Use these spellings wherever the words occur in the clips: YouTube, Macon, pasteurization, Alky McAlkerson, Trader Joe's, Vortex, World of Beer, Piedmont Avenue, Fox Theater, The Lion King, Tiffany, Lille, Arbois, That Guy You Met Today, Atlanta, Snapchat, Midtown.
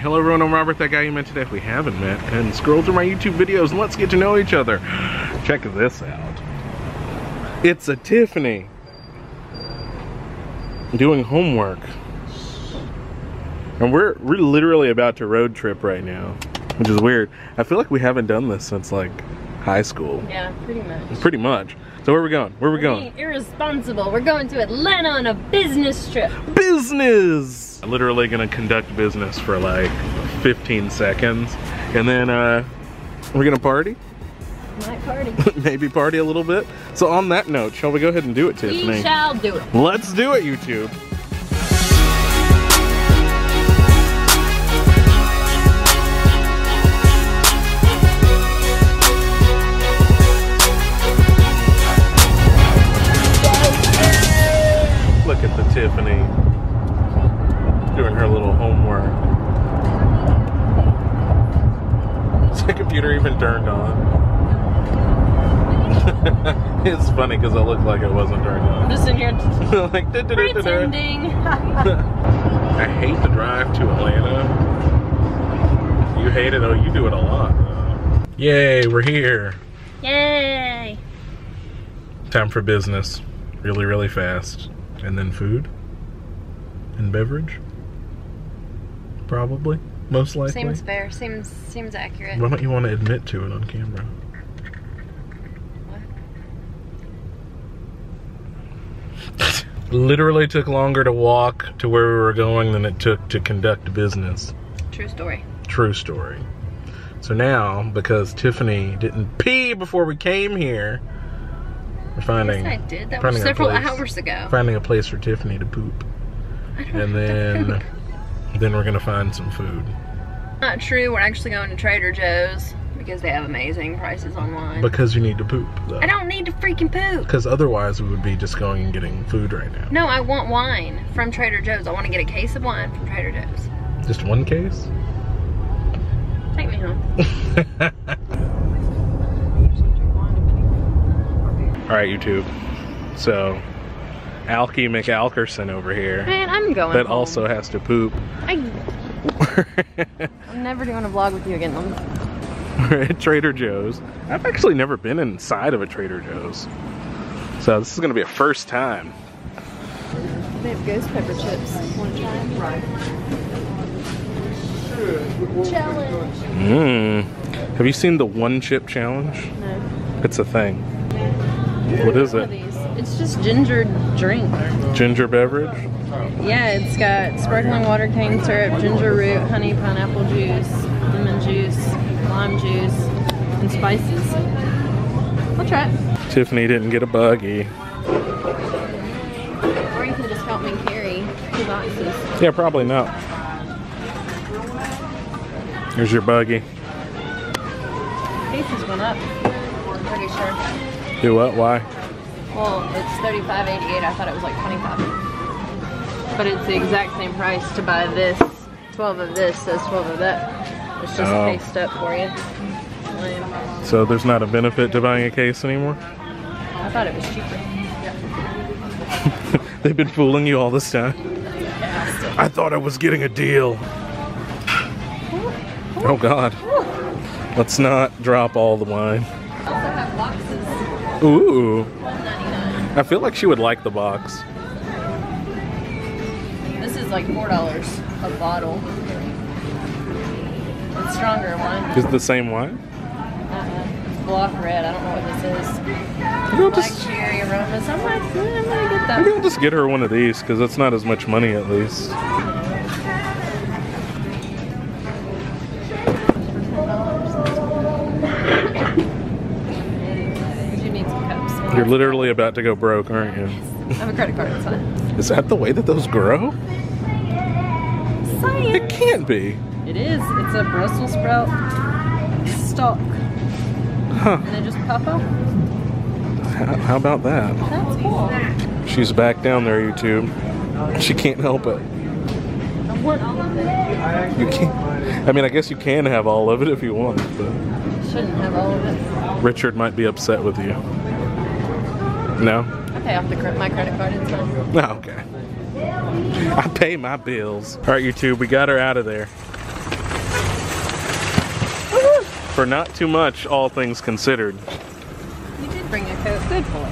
Hello everyone, I'm Robert, that guy you met today if we haven't met, and scroll through my YouTube videos and let's get to know each other. Check this out. It's a Tiffany doing homework. And we're literally about to road trip right now, which is weird. I feel like we haven't done this since like high school. Yeah, pretty much. Pretty much. So where are we going? Where are we going? Being irresponsible. We're going to Atlanta on a business trip. Business! I'm literally gonna conduct business for like 15 seconds. And then we're gonna party? Might party. Maybe party a little bit. So on that note, shall we go ahead and do it, Tiffany? We shall do it. Let's do it, YouTube. Tiffany doing her little homework. Is the computer even turned on? It's funny because it looked like it wasn't turned on. I'm just in here like pretending. I hate the drive to Atlanta. You hate it, oh you do it a lot. Yay, we're here. Yay. Time for business. Really, really fast. And then food and beverage, probably, most likely. Seems fair, seems accurate. Why don't you want to admit to it on camera? What? Literally took longer to walk to where we were going than it took to conduct business. True story. True story. So now, because Tiffany didn't pee before we came here, That was several hours ago. Finding a place for Tiffany to poop. And then we're gonna find some food. Not true, we're actually going to Trader Joe's because they have amazing prices online. Because you need to poop though. I don't need to freaking poop. Because otherwise we would be just going and getting food right now. No, I want wine from Trader Joe's. I want to get a case of wine from Trader Joe's. Just one case? Take me home. Alright YouTube, so Alky McAlkerson over here. Man, I'm going That home. Also has to poop. I'm never doing a vlog with you again. We're at Trader Joe's. I've actually never been inside of a Trader Joe's. So this is going to be a first time. They have ghost pepper chips. One time. Right. Challenge. Have you seen the one chip challenge? No. It's a thing. What is it? It's just ginger drink. Ginger beverage? Yeah, it's got sparkling water, cane syrup, ginger root, honey, pineapple juice, lemon juice, lime juice, and spices. I'll try it. Tiffany didn't get a buggy. Or you can just help me carry 2 boxes. Yeah, probably not. Here's your buggy. Cases went up. I'm pretty sure. Do what? Why? Well, it's $35.88. I thought it was like $25. But it's the exact same price to buy this. 12 of this says 12 of that. It's just cased up for you. So there's not a benefit to buying a case anymore? I thought it was cheaper. Yeah. They've been fooling you all this time? Yeah. I thought I was getting a deal. Oh God. Let's not drop all the wine. Ooh, I feel like she would like the box. This is like $4 a bottle. It's stronger wine. Is it the same wine? It's block red. I don't know what this is. You'll black just, cherry aromas. I'm gonna get that. Maybe I'll just get her one of these because it's not as much money at least. You're literally about to go broke, aren't you? Yes. I have a credit card, it's fine. Is that the way that those grow? Science. It can't be. It is. It's a Brussels sprout stalk. Huh. And they just pop up. How about that? That's cool. She's back down there, YouTube. She can't help it. I want all of it. You can't. I mean, I guess you can have all of it if you want, but. Shouldn't have all of it. Richard might be upset with you. No? I pay off my credit card inside. Oh, okay. I pay my bills. Alright YouTube, we got her out of there. Woo-hoo. For not too much, all things considered. You did bring your coat, good boy.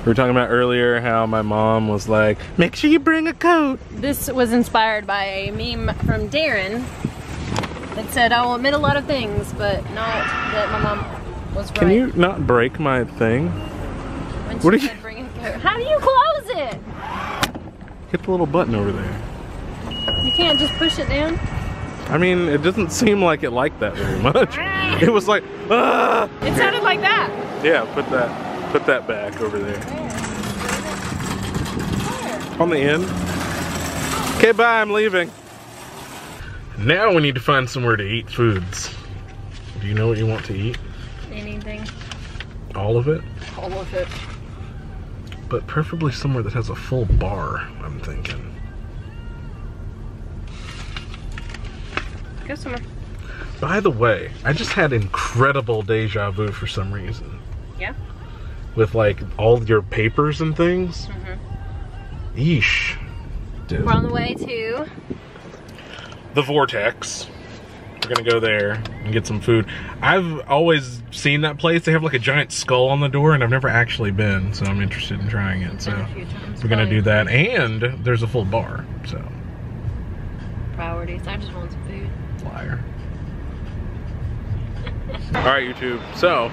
We were talking about earlier how my mom was like, make sure you bring a coat. This was inspired by a meme from Darren that said, I will admit a lot of things, but not that my mom was right. Can you not break my thing? When what are you? Bring a coat. How do you close it? Hit the little button over there. You can't just push it down? I mean, it doesn't seem like it liked that very much. It was like, ah! It sounded like that. Yeah, put that back over there. Where? On the end. Okay, bye, I'm leaving. Now we need to find somewhere to eat foods. Do you know what you want to eat? Anything. All of it? All of it. But preferably somewhere that has a full bar, I'm thinking. Go somewhere. By the way, I just had incredible deja vu for some reason. Yeah? With like all your papers and things. Mm-hmm. Yeesh. Dude. We're on the way to the Vortex. We're gonna go there and get some food. I've always seen that place. They have like a giant skull on the door, and I've never actually been, so I'm interested in trying it. So we're gonna do that, and there's a full bar. So priorities. I just want some food. Liar. All right, YouTube. So.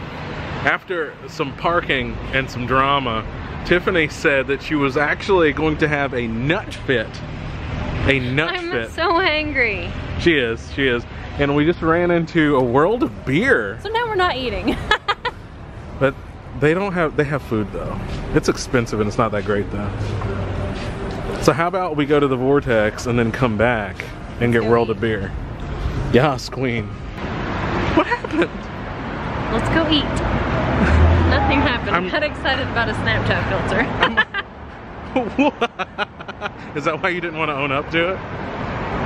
After some parking and some drama, Tiffany said that she was actually going to have a nut fit. A nut fit. I'm so angry. She is, she is. And we just ran into a World of Beer. So now we're not eating. But they have food though. It's expensive and it's not that great though. So how about we go to the Vortex and then come back and get World of Beer? Yas, queen. What happened? Let's go eat. Nothing happened. I'm not excited about a Snapchat filter. Is that why you didn't want to own up to it?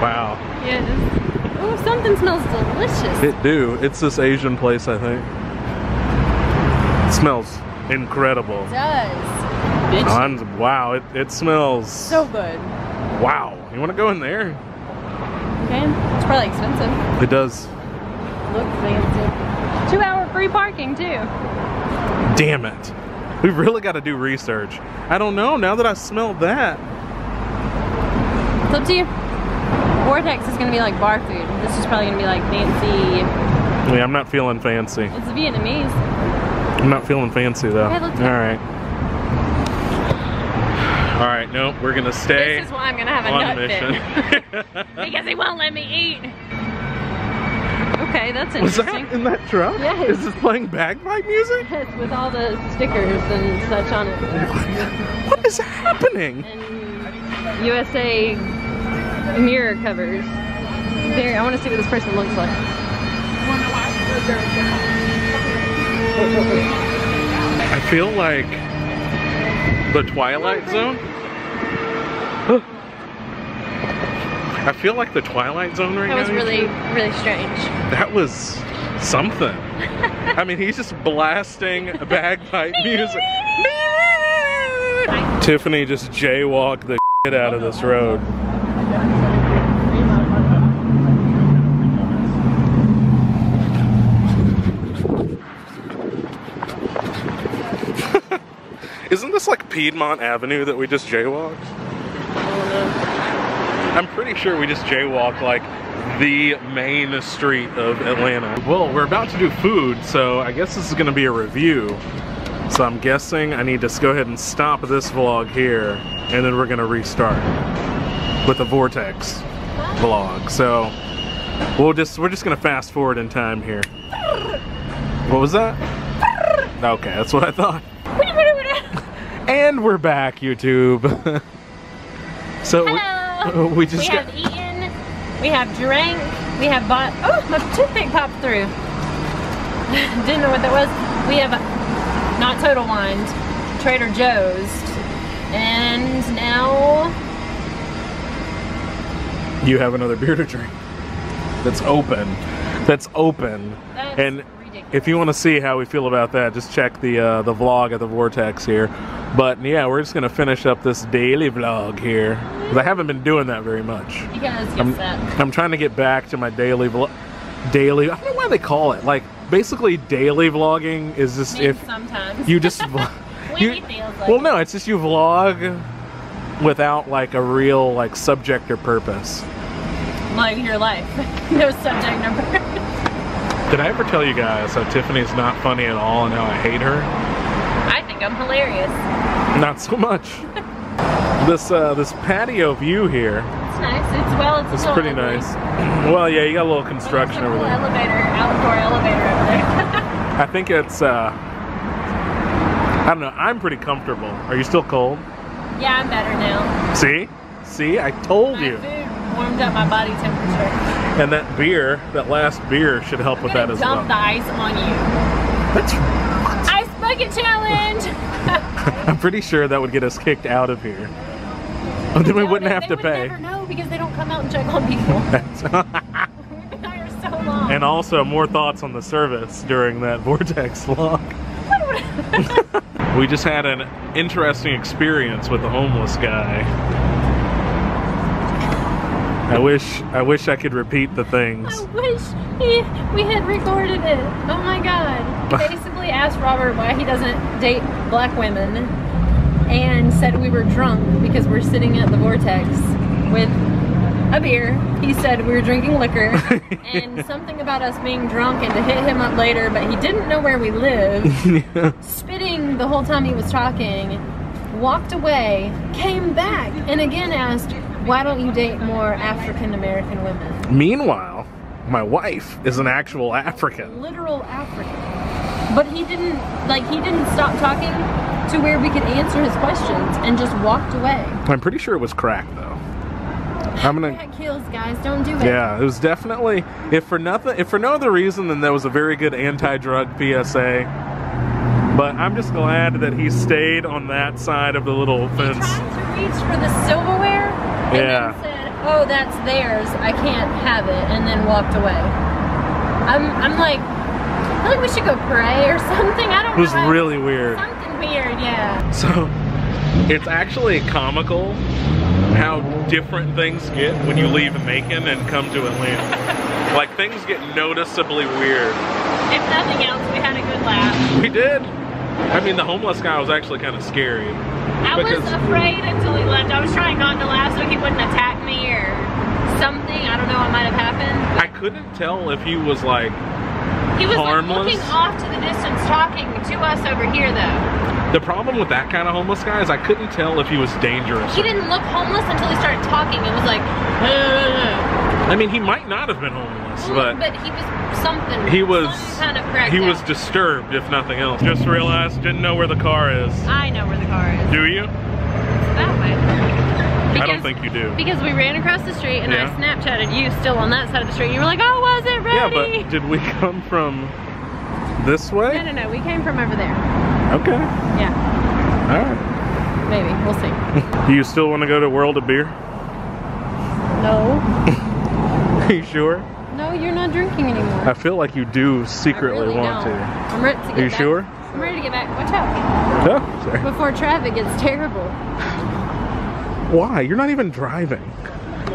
Wow. Yeah, just, ooh, something smells delicious. It do. It's this Asian place, I think. It smells incredible. It does. Wow, it smells... so good. Wow. You want to go in there? Okay. It's probably expensive. It does. Look fancy. 2 hour free parking too. Damn it. We really got to do research. I don't know now that I smelled that. It's up to you. Vortex is going to be like bar food. This is probably going to be like fancy. Yeah, I'm not feeling fancy. It's Vietnamese. I'm not feeling fancy though. Okay, all right. All right, nope, we're going to stay. This is why I'm going to have a nut fit. Because he won't let me eat. Okay, that's interesting. Was that in that truck? Yes. Is this playing bagpipe music? Yes, with all the stickers and such on it. What is happening? And USA mirror covers. There, I want to see what this person looks like. I feel like the Twilight Zone. I feel like the Twilight Zone right now. That was really, really strange. That was something. I mean, he's just blasting bagpipe music. Tiffany just jaywalked the shit out of this road. Isn't this like Piedmont Avenue that we just jaywalked? I'm pretty sure we just jaywalked like the main street of Atlanta. Well, we're about to do food, so I guess this is gonna be a review. So I'm guessing I need to go ahead and stop this vlog here, and then we're gonna restart with a Vortex vlog. So we're just gonna fast forward in time here. What was that? Okay, that's what I thought. And we're back, YouTube. So. Hello. We have eaten, we have drank, we have bought. Oh, my toothpick popped through. Didn't know what that was. We have not total wine, Trader Joe's, and now you have another beer to drink. That's open. That's open. That's ridiculous. If you want to see how we feel about that, just check the vlog at the Vortex here. But yeah, we're just gonna finish up this daily vlog here, because I haven't been doing that very much. Because you're sick. I'm trying to get back to my daily vlog. I don't know why they call it, like, basically daily vlogging is just sometimes you just no, it's just you vlog without like a real like subject or purpose. Like your life. No subject or purpose. Did I ever tell you guys how Tiffany's not funny at all and how I hate her? I think I'm hilarious. Not so much. This patio view here. It's nice. It's pretty nice. Well, yeah, you got a little construction over there. Outdoor elevator over there. I think it's, I don't know, I'm pretty comfortable. Are you still cold? Yeah, I'm better now. See? See? I told you. My food warmed up my body temperature. And that beer, that last beer, should help with that as well. Dump the ice on you. That's what? Ice bucket challenge! I'm pretty sure that would get us kicked out of here. Oh, then we wouldn't have to pay. They would never know because they don't come out and check on people. We've been here so long. And also, more thoughts on the service during that Vortex vlog. We just had an interesting experience with a homeless guy. I wish I could repeat the things. I wish we had recorded it. Oh my God. Basically asked Robert why he doesn't date black women and said we were drunk because we're sitting at the Vortex with a beer. He said we were drinking liquor and something about us being drunk and to hit him up later, but he didn't know where we lived. Yeah. Spitting the whole time he was talking, walked away, came back, and again asked, why don't you date more African-American women? Meanwhile, my wife is an actual African. Literal African. But he didn't, like, he didn't stop talking to where we could answer his questions and just walked away. I'm pretty sure it was crack, though. Crack kills, guys. Don't do it. Yeah, it was definitely, if for no other reason than there was a very good anti-drug PSA. But I'm just glad that he stayed on that side of the little fence. He tried to reach for the silverware. And yeah. Then said, oh, that's theirs, I can't have it, and then walked away. I'm like, I feel like we should go pray or something. I don't know. It was really weird. Something weird, yeah. So, it's actually comical how different things get when you leave Macon and come to Atlanta. Like, things get noticeably weird. If nothing else, we had a good laugh. We did. I mean, the homeless guy was actually kind of scary. I was afraid until he left. I was trying not to laugh so he wouldn't attack me or something. I don't know what might have happened. I couldn't tell if he was like harmless. He was like looking off to the distance talking to us over here though. The problem with that kind of homeless guy is I couldn't tell if he was dangerous. He didn't look homeless until he started talking. It was like, I mean, he might not have been homeless, but he was something. He was disturbed, if nothing else. Just realized, didn't know where the car is. I know where the car is. Do you? That way. Because, I don't think you do. Because we ran across the street and I Snapchatted you still on that side of the street. You were like, oh, was it ready? Yeah, but did we come from this way? No, no, no. We came from over there. Okay. Yeah. All right. Maybe. We'll see. Do you still want to go to World of Beer? No. Are you sure? No, you're not drinking anymore. I feel like you do secretly really want to. I'm ready to get back. Are you sure? I'm ready to get back. Watch out. Oh, sorry. Before traffic gets terrible. Why? You're not even driving.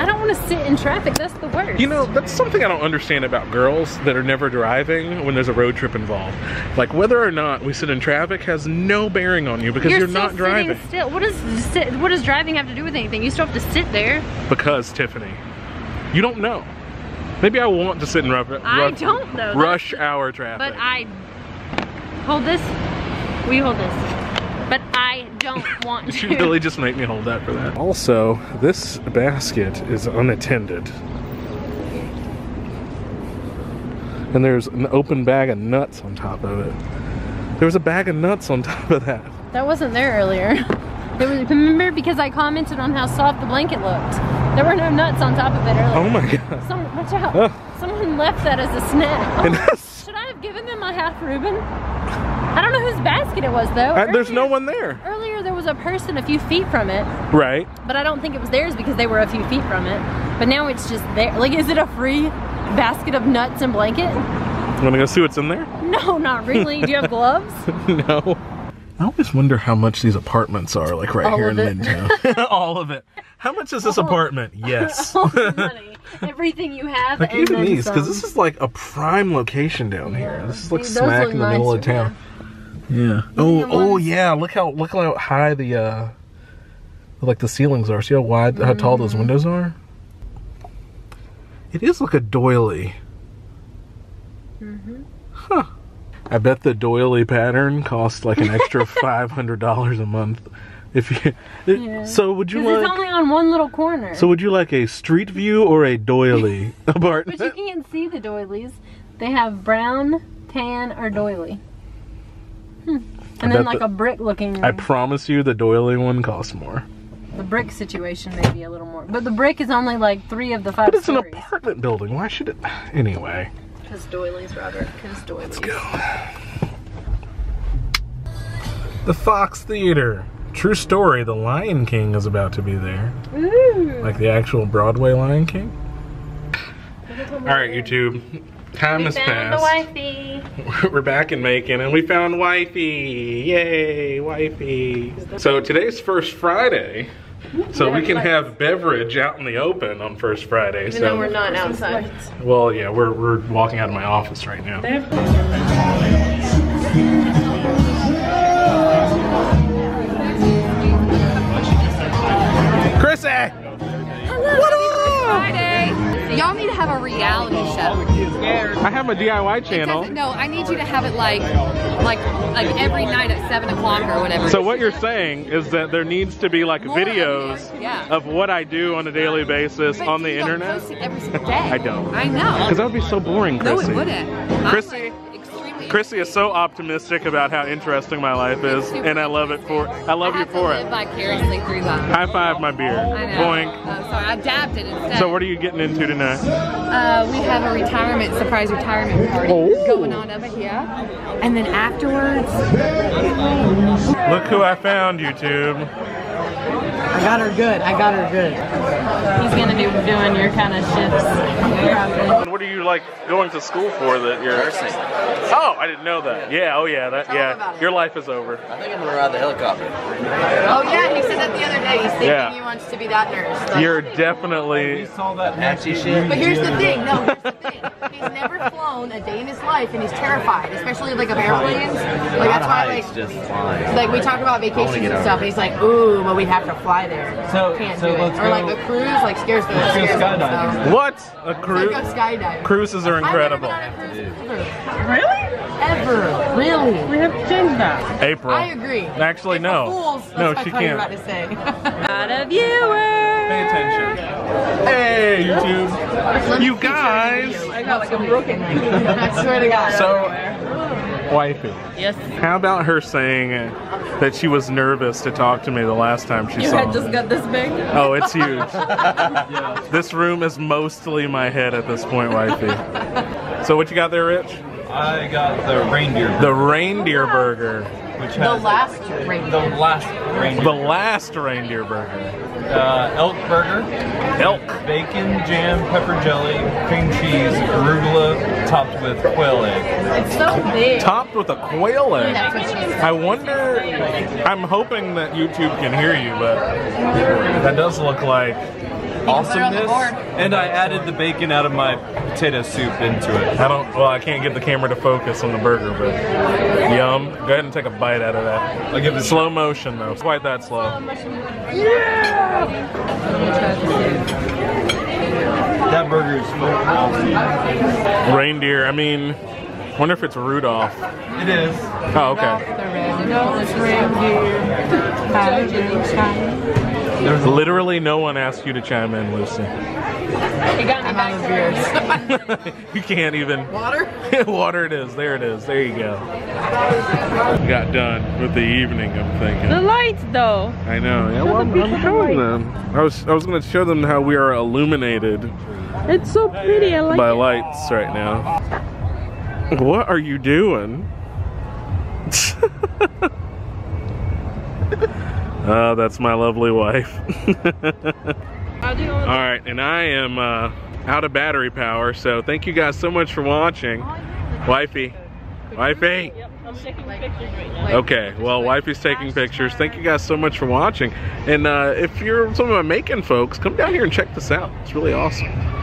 I don't want to sit in traffic. That's the worst. You know, that's something I don't understand about girls that are never driving when there's a road trip involved. Like, whether or not we sit in traffic has no bearing on you because you're not driving. Still. What does driving have to do with anything? You still have to sit there. Because, Tiffany, you don't know. Maybe I want to sit in rush hour traffic. But I hold this. We hold this. But I don't want to. You really just make me hold that for that. Also, this basket is unattended. And there's an open bag of nuts on top of it. There was a bag of nuts on top of that. That wasn't there earlier. Remember, because I commented on how soft the blanket looked. There were no nuts on top of it earlier. Oh my God. Watch out. Someone left that as a snack. Oh, should I have given them a half Reuben? I don't know whose basket it was though. There's no one there. Earlier there was a person a few feet from it. Right. But I don't think it was theirs because they were a few feet from it. But now it's just there. Like, is it a free basket of nuts and blanket? I'm gonna go see what's in there. No, not really. Do you have gloves? No. I always wonder how much these apartments are, like right here in Midtown. All of it. How much is this apartment? Yes. All the money. Everything you have. Like, and even these, because this is like a prime location down here. This is like smack in the middle of town. Yeah. Oh yeah. Look how high the like the ceilings are. See how wide, how tall those windows are. It is like a doily. Huh. I bet the doily pattern costs like an extra $500 a month. If you, so would you like? It's only on one little corner. So would you like a street view or a doily apartment? But you can't see the doilies. They have brown, tan, or doily. And then like a brick looking. I promise you, the doily one costs more. The brick situation may be a little more, but the brick is only like 3 of the 5. But it's stories. An apartment building. Why should it? Anyway. Because doilies, Robert. Because doilies. Let's go. The Fox Theater. True story, The Lion King is about to be there. Ooh. Like the actual Broadway Lion King. Alright, YouTube. Time has passed. The wifey. We're back in Macon and we found wifey. Yay, wifey. So today's First Friday. So we can have beverage out in the open on First Friday. Even though we're not outside. Well, yeah, we're walking out of my office right now. Chrissy! Hello! What up? Y'all need to have a reality show. I have my DIY channel. No, I need you to have it like every night at 7 o'clock or whatever. So what you're saying is that there needs to be like more videos of what I do on a daily basis on the internet. Post it every single day. I don't. I know. Because that would be so boring, Chrissy. No, it wouldn't. Chrissy. Chrissy is so optimistic about how interesting my life is, and I love it for I love you for it. Vicariously through life. High five my beer. I know. Boink. Oh, sorry, I dabbed it instead. So what are you getting into tonight? We have a surprise retirement party going on over here, and then afterwards. Look who I found, YouTube. I got her good. I got her good. He's gonna be doing your kind of shifts. What are you like going to school for? That you're nursing. Oh, I didn't know that. Yeah. Oh yeah. That. Yeah. Your life is over. I think I'm gonna ride the helicopter. Oh yeah. He said that the other day. He's thinking he wants to be that nurse. Like, you're definitely. We saw that Apache shit. But here's the thing. No. Here's the thing. He's never flown a day in his life, and he's terrified, especially like of airplanes. Like that's why like we talk about vacations and stuff. And he's like, ooh, but we have to fly there. So can't do it. Or like a cruise, like scares me. What? A cruise? Like a skydiving. Cruises are incredible. I've never been on a cruise. Really? Ever. Really? We have to change that. April. I agree. Actually, no. Fools, no, she can't. About to say. Not a viewer. Pay attention. Hey, YouTube. You guys. I got like a broken one. I swear to God. So, wifey. Yes. How about her saying that she was nervous to talk to me the last time she saw me? Your head just got this big? Oh, it's huge. This room is mostly my head at this point, wifey. So what you got there, Rich? I got the reindeer burger. The reindeer burger. Which has the last reindeer burger. Elk burger. Elk. Bacon, jam, pepper jelly, cream cheese, arugula, topped with quail egg. It's so big. Topped with a quail egg. I wonder, I'm hoping that YouTube can hear you, but that does look like awesomeness. And I added the bacon out of my potato soup into it. I don't, well, I can't get the camera to focus on the burger, but yum. Go ahead and take a bite out of that. I'll give it slow motion though. It's quite that slow. Yeah! That burger is full. Reindeer, I mean, I wonder if it's Rudolph. It is. Oh, okay. There's literally no one asked you to chime in, Lucy. You got me back here. You can't even. Water? Water it is. There it is. There you go. Got done with the evening, I'm thinking. The lights, though. I know. Yeah, well, I'm showing them. I was going to show them how we are illuminated. It's so pretty. I like by it. Lights right now. What are you doing? That's my lovely wife. Alright, and I am out of battery power, so thank you guys so much for watching. Wifey. Wifey! I'm taking pictures right now. Okay, well, wifey's taking pictures. Thank you guys so much for watching. And if you're some of my Macon folks, come down here and check this out. It's really awesome.